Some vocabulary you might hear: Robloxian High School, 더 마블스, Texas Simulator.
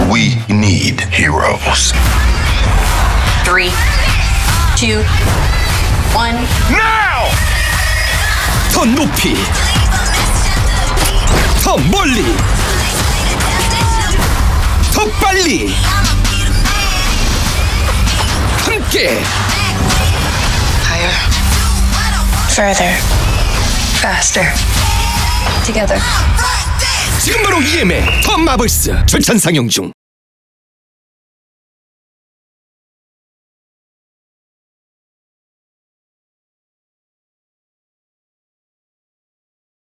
We need heroes. 3, 2, 1. Now! 더 높이, 더 멀리, 더 빨리. 함께. Higher. Further. Faster. Together. 지금 바로 EM의 더 마블스, 출전 상영 중.